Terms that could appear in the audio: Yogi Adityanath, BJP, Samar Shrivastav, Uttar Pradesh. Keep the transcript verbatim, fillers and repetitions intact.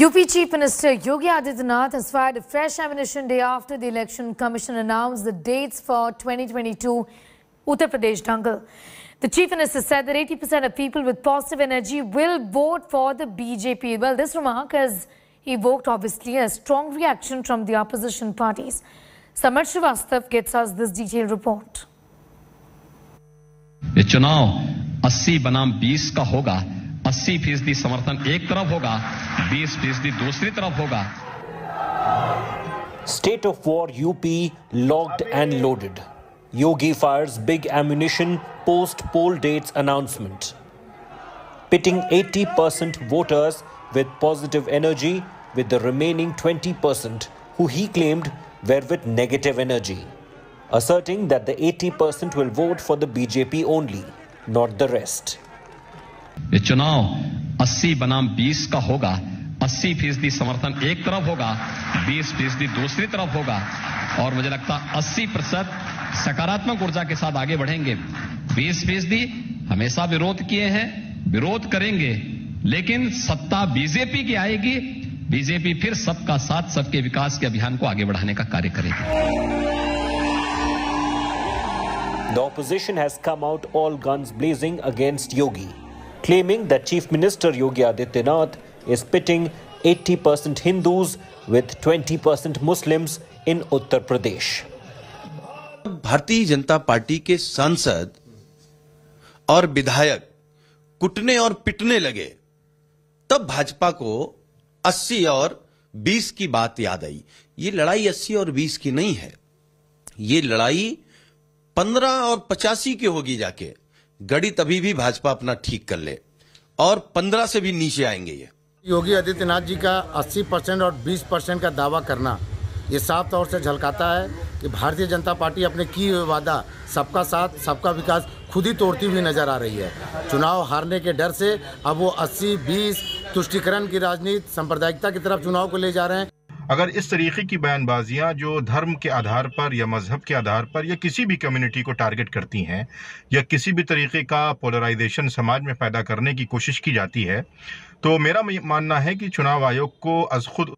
U P Chief Minister Yogi Adityanath has fired a fresh ammunition day after the Election Commission announced the dates for twenty twenty-two Uttar Pradesh Dangal. The Chief Minister said that eighty percent of people with positive energy will vote for the B J P. Well, this remark has evoked obviously a strong reaction from the opposition parties. Samar Shrivastav gets us this detailed report. ये चुनाव अस्सी बनाम बीस का होगा। अस्सी फीसदी समर्थन एक तरफ होगा, बीस फीसदी दूसरी तरफ होगा। State of war U P locked and loaded. Yogi fires big ammunition post poll dates announcement, pitting eighty percent voters with positive energy with the remaining twenty percent who he claimed were with negative energy, asserting that the eighty percent will vote for the B J P only, not the rest. ये चुनाव अस्सी बनाम बीस का होगा। अस्सी फीसदी समर्थन एक तरफ होगा, बीस फीसदी दूसरी तरफ होगा और मुझे लगता अस्सी प्रतिशत सकारात्मक ऊर्जा के साथ आगे बढ़ेंगे। बीस फीसदी हमेशा विरोध किए हैं, विरोध करेंगे, लेकिन सत्ता बीजेपी की आएगी। बीजेपी फिर सबका साथ सबके विकास के अभियान को आगे बढ़ाने का कार्य करेगी। The opposition has come out all guns blazing against Yogi, claiming that Chief Minister Yogi Adityanath is pitting eighty percent Hindus with twenty percent Muslims in Uttar Pradesh. Bharatiya Janata party के सांसद और विधायक कुटने और पिटने लगे, तब भाजपा को अस्सी और बीस की बात याद आई। ये लड़ाई अस्सी और बीस की नहीं है, ये लड़ाई पंद्रह और पचासी की होगी। जाके गड़ी तभी भी भाजपा अपना ठीक कर ले और पंद्रह से भी नीचे आएंगे। ये योगी आदित्यनाथ जी का अस्सी परसेंट और बीस परसेंट का दावा करना ये साफ तौर से झलकाता है कि भारतीय जनता पार्टी अपने किए हुए वादा सबका साथ सबका विकास खुद ही तोड़ती हुई नजर आ रही है। चुनाव हारने के डर से अब वो अस्सी बीस तुष्टिकरण की राजनीति सांप्रदायिकता की तरफ चुनाव को ले जा रहे हैं। अगर इस तरीके की बयानबाजियां जो धर्म के आधार पर या मजहब के आधार पर या किसी भी कम्युनिटी को टारगेट करती हैं या किसी भी तरीके का पोलराइजेशन समाज में पैदा करने की कोशिश की जाती है, तो मेरा मानना है कि चुनाव आयोग को अज खुद